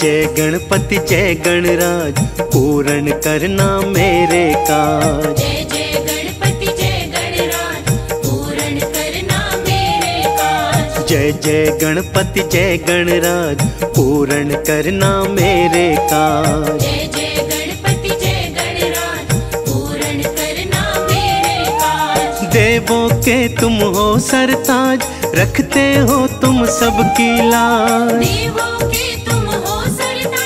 जय गणपति जय गणराज, पूर्ण करना मेरे काज। जय जय गणपति जय गणराज, पूर्ण करना मेरे काज। जय जय गणपति जय गणराज, पूर्ण करना मेरे काज। जय गणपति जय गणराज, पूर्ण करना मेरे काज। देवों के तुम हो सरताज, रखते हो तुम सबकी लाज। देवों के तुम हो सरताज,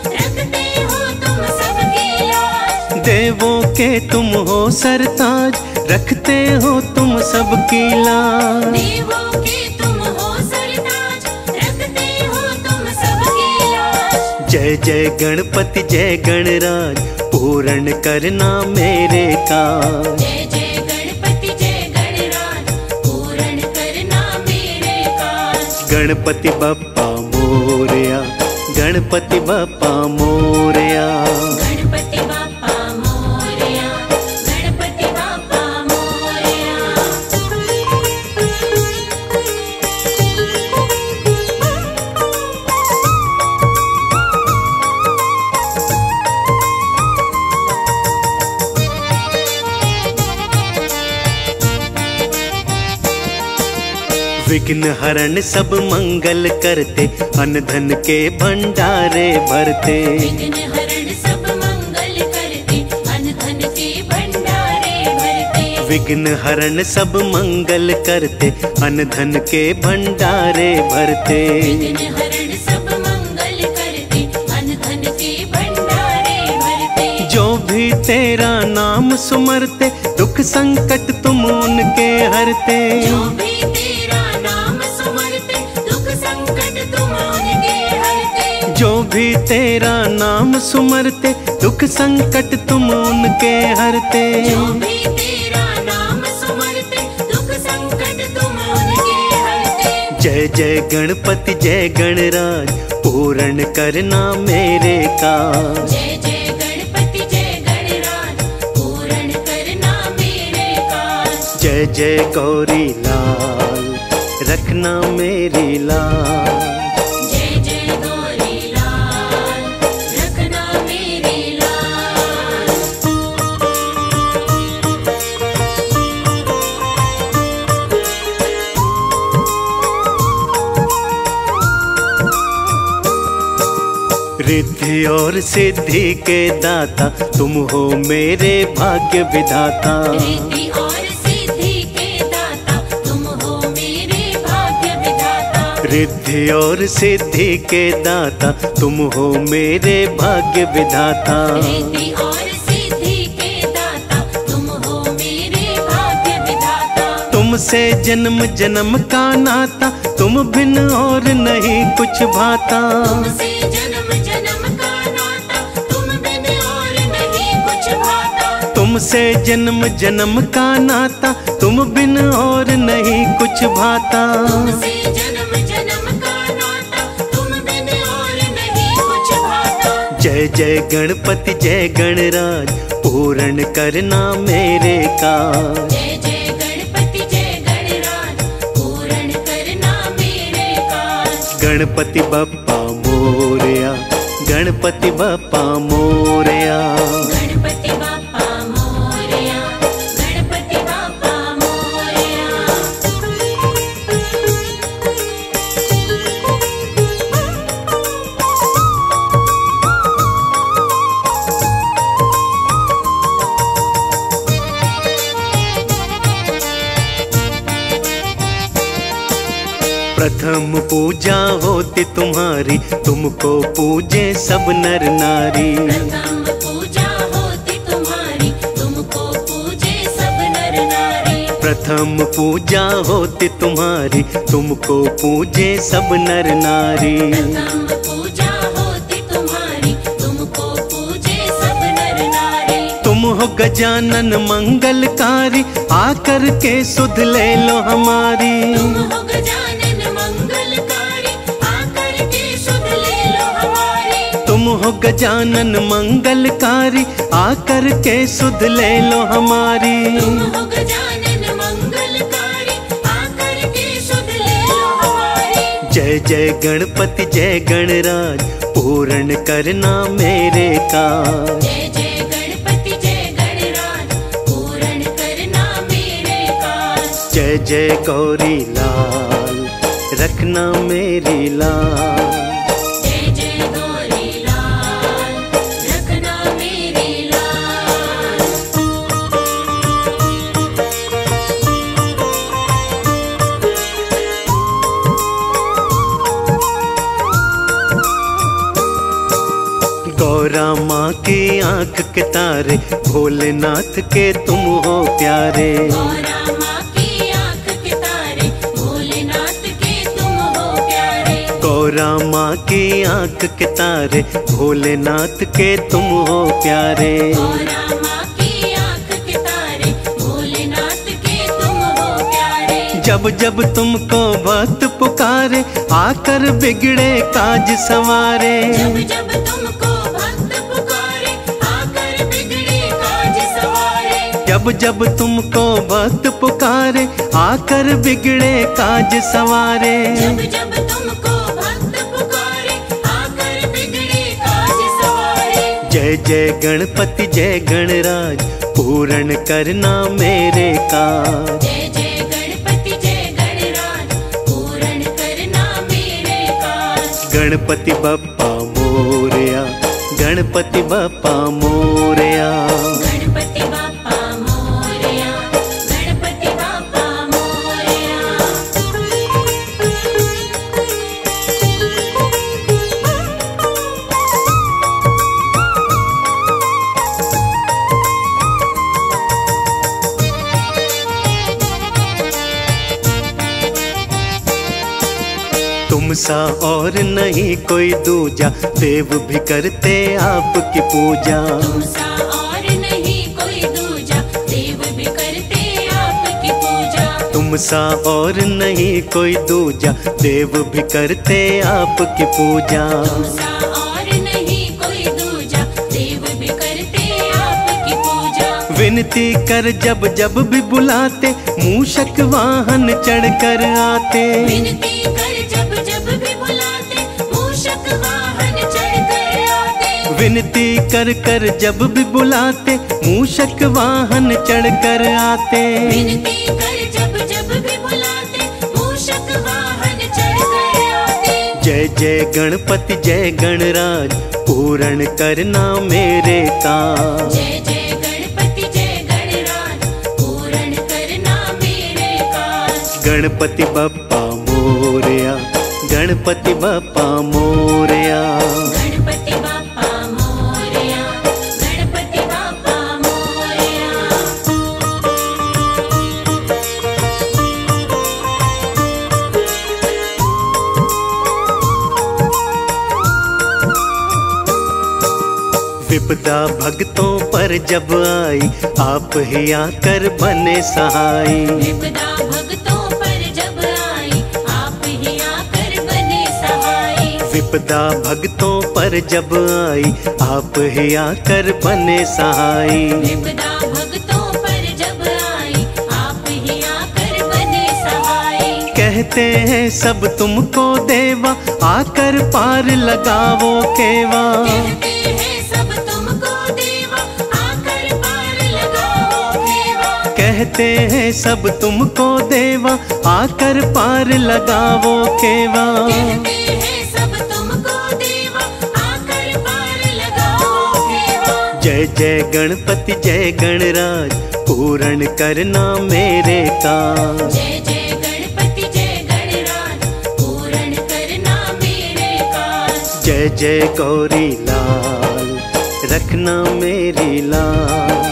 रखते हो तुम सबकी लाज। देवों के तुम हो सरताज, रखते हो तुम सबकी लाज। देवों के तुम हो सरताज, रखते हो तुम सबकी लाज। जय जय गणपति जय गणराज, पूर्ण करना मेरे काज। गणपति बप्पा मोरया, गणपति बप्पा मोरया। गणपति बप्पा मोरया, गणपति बप्पा मोरया। विघ्न हरण सब मंगल करते, अन्न धन के भंडारे भरते। विघ्न हरण सब मंगल करते, अन्न धन के भंडारे भरते। विघ्न हरण सब मंगल करते, अन्न धन के भंडारे भरते। विघ्न हरण सब मंगल करते, अन्न धन के भंडारे भरते। जो भी तेरा नाम सुमरते, दुख संकट तुम उनके हरते। जो भी तेरा नाम सुमरते, दुख संकट तुम उनके हरते। जो भी तेरा नाम सुमरते, दुख संकट तुम उनके हरते। जय जय गणपति जय गणराज, पूर्ण करना मेरे काज। जय जय गणपति जय गणराज, पूर्ण करना मेरे काज। जय जय गौरी लाल, रखना मेरी लाज। रिद्धि और सिद्धि के दाता, तुम हो मेरे भाग्य विधाता। रिद्धि और सिद्धि के दाता, तुम हो मेरे भाग्य विधाता। रिद्धि और सिद्धि के दाता, तुम हो मेरे भाग्य विधाता। रिद्धि और सिद्धि के दाता, तुम हो मेरे भाग्य विधाता। तुमसे जन्म जन्म का नाता, तुम बिन और नहीं कुछ भाता। तुमसे जन्म जन्म का नाता, तुम बिन और नहीं कुछ भाता। तुमसे जन्म जन्म का नाता, तुम बिन और नहीं कुछ भाता। जय जय गणपति जय गणराज, पूर्ण करना मेरे काज। जय जय गणपति जय गणराज, पूर्ण करना मेरे काज। गणपति बप्पा मोरया, गणपति बप्पा मोरया। प्रथम पूजा होती तुम्हारी, तुमको पूजे सब नर नारी। प्रथम पूजा होती तुम्हारी, तुमको पूजे सब नर नारी। प्रथम पूजा होती तुम्हारी, तुमको पूजे सब नर नारी। प्रथम पूजा होती तुम्हारी, तुमको पूजे सब नर नारी। तुम हो गजानन मंगलकारी, आकर के सुध ले लो हमारी। तुम हो गजानन मंगलकारी, आकर के सुध ले लो हमारी। तुम हो गजानन मंगलकारी, आकर के सुध ले लो हमारी। जय जय गणपति जय गणराज, पूर्ण करना मेरे काम। जय जय गणपति जय गणराज, पूर्ण करना मेरे काम। जय जय गौरी लाल, रखना मेरी लाल। जय जय गौरी लाल, रखना मेरी लाल। गौरा माँ की आंख के तारे, भोलेनाथ के तुम हो प्यारे। गौरा माँ की आंख के तारे, भोलेनाथ के तुम हो प्यारे। गौरा माँ की आंख के तारे, भोलेनाथ के तुम हो प्यारे। जब जब तुमको भक्त पुकारे, आकर बिगड़े काज संवारे। जब जब तुमको भक्त पुकारे, आकर बिगड़े काज संवारे। जब जब तुमको भक्त पुकारे, आकर बिगड़े काज संवारे। जब जब तुमको जय जय गणपति जय गणराज, पूर्ण करना मेरे काम। जय जय गणपति जय गणराज, पूर्ण करना मेरे काम। गणपति बप्पा मोरया, गणपति बप्पा मोरया। गणपति बप्पा मोरया, गणपति बप्पा मोरया। तुमसा और नहीं कोई दूजा, देव भी करते आपकी पूजा। तुमसा और नहीं कोई दूजा, देव भी करते आपकी पूजा। तुमसा और नहीं कोई दूजा, देव भी करते आपकी पूजा। तुमसा और नहीं कोई दूजा, देव भी करते आपकी पूजा। विनती कर जब जब भी बुलाते, मूषक वाहन चढ़ कर आते। विनती कर विनती कर कर जब भी बुलाते, मूषक वाहन चढ़ कर आते। विनती कर जब जब भी बुलाते, मूषक वाहन चढ़ कर आते। जय जय गणपति जय गणराज, पूर्ण करना मेरे काम। जय जय गणपति जय गणराज, पूर्ण करना मेरे काम। गणपति बप्पा मोरया, गणपति बप्पा मोरया। विपदा भक्तों पर जब आई, आप ही आकर बने सहाय। विपदा भक्तों पर जब आई, आप ही आकर बने सहाय। विपदा भक्तों पर जब आई, आप ही आकर बने सहाय। विपदा भक्तों पर जब आई, आप ही आकर बने सहाय। कहते हैं सब तुमको देवा, आकर पार लगाओ केवा। कहते हैं सब तुमको देवा, आकर पार लगाओ केवा। कहते हैं सब तुमको देवा, आकर पार लगाओ केवा। जय जय गणपति जय गणराज, पूर्ण करना मेरे काम। जय जय गणपति जय गणराज, पूर्ण करना मेरे काम। जय जय गौरी लाल, रखना मेरी लाल।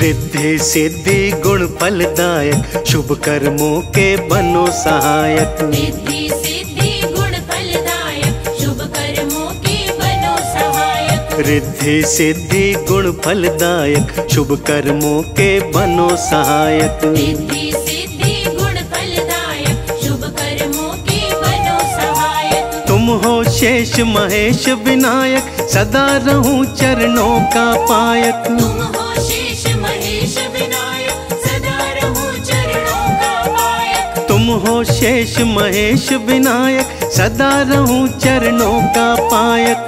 रिद्धि सिद्धि गुण फलदायक, शुभ कर्मों के बनो सहायक। रिद्धि सिद्धि गुण फलदायक, शुभ कर्मों के बनो सहायक। रिद्धि सिद्धि गुण फलदायक शुभ कर्मों के बनो सहायक। रिद्धि सिद्धि गुण फलदायक शुभ कर्मों के बनो सहायक। तुम हो शेष महेश विनायक सदा रहूं चरणों का पायक। तुम हो शेष महेश विनायक सदा रहूं चरणों का पायक। तुम हो शेष महेश विनायक सदा रहूं चरणों का पायक।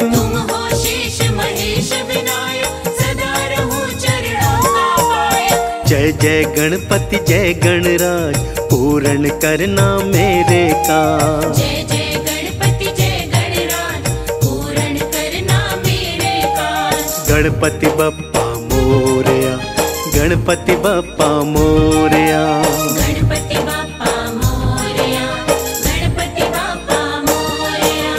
जय जय गणपति जय गणराज पूर्ण करना मेरे काम। जय जय गणपति जय गणराज पूर्ण करना मेरे काम। गणपति बप्पा मोरया गणपति बप्पा मोरया गणपति बप्पा मोरया गणपति बप्पा मोरया।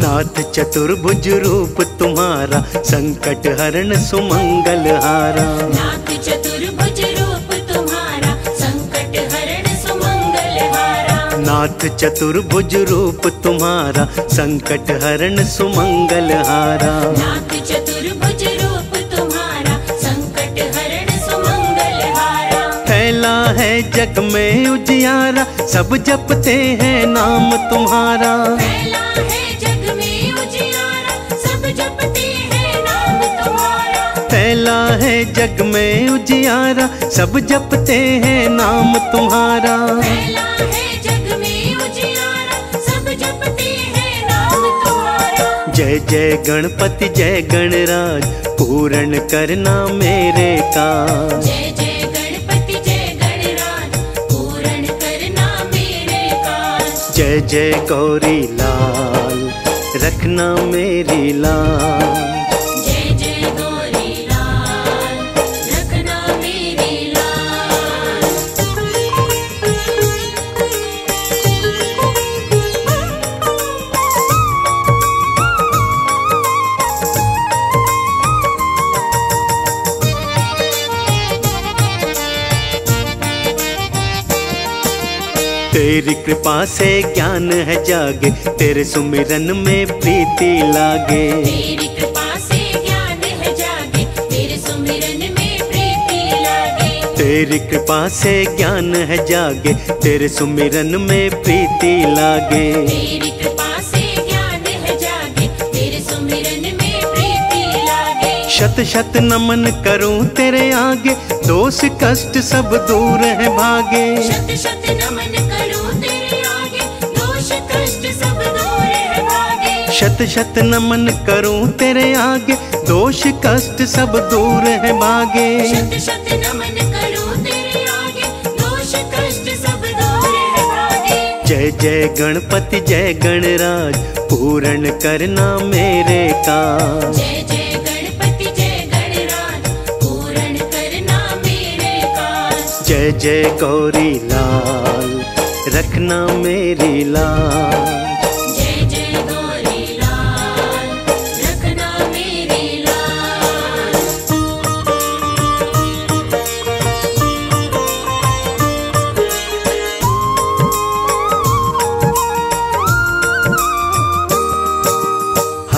नाथ चतुर्भुज रूप तुम्हारा संकट हरण सुमंगल हारा। नाथ चतुर्भुज रूप तुम्हारा संकट हरण सुमंगल हारा। नाथ चतुर्भुज रूप तुम्हारा संकट हरण सुमंगल हारा। नाथ चतुर्भुज रूप तुम्हारा संकट हरण सुमंगल हारा। फैला है जग में उजियारा सब जपते हैं नाम तुम्हारा। फैला है जग में उजियारा सब जपते हैं नाम तुम्हारा। फैला है जग में उजियारा सब जपते हैं नाम तुम्हारा। जय जय गणपति जय गणराज पूर्ण करना मेरे काम। जय जय गणपति जय गणराज पूर्ण करना मेरे काम। जय जय गौरी लाल रखना मेरी लाल। तेरी कृपा से ज्ञान है जागे तेरे सुमिरन में प्रीति लागे। तेरी कृपा से ज्ञान है जागे तेरे सुमिरन में प्रीति लागे। तेरी कृपा से ज्ञान है जागे तेरे सुमिरन में प्रीति लागे। तेरी कृपा से ज्ञान है जागे तेरे सुमिरन में प्रीति लागे। शत शत नमन करूं तेरे आगे दोष कष्ट सब दूर है भागे। शत शत नमन शत शत नमन करूं तेरे आगे दोष कष्ट सब दूर है भागे। शत शत नमन करूं तेरे आगे दोष कष्ट सब दूर है भागे। जय जय गणपति जय गणराज पूर्ण करना मेरे काम। जय जय गणपति जय गणराज पूर्ण करना मेरे काम। जय जय गौरी लाल रखना मेरी लाल।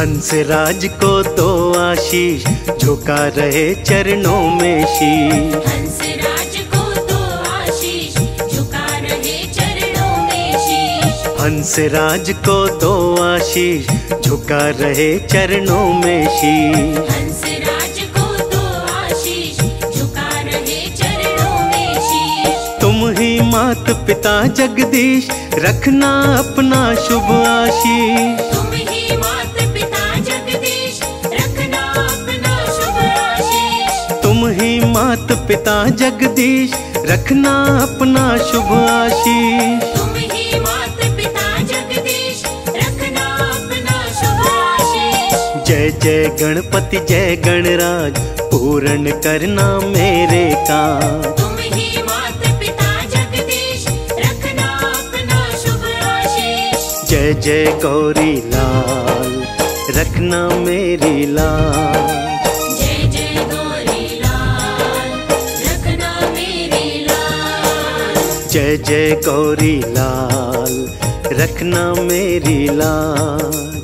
हंस राज को दो आशीष झुका रहे चरणों में शीश। हंस राज को दो आशीष झुका रहे चरणों में शीश। हंस राज को दो आशीष झुका रहे चरणों में शीश। हंस राज को दो आशीष झुका रहे चरणों में शीश। तुम ही मात पिता जगदीश रखना अपना शुभ आशीष। मात पिता जगदीश रखना अपना शुभ आशीष। तुम ही मात पिता जगदीश रखना अपना शुभ आशीष। जय जय गणपति जय गणराज पूर्ण करना मेरे काम। तुम ही मात पिता जगदीश रखना अपना शुभ आशीष। जय जय गौरी लाल रखना मेरी लाल। जय जय गौरी लाल रखना मेरी लाल।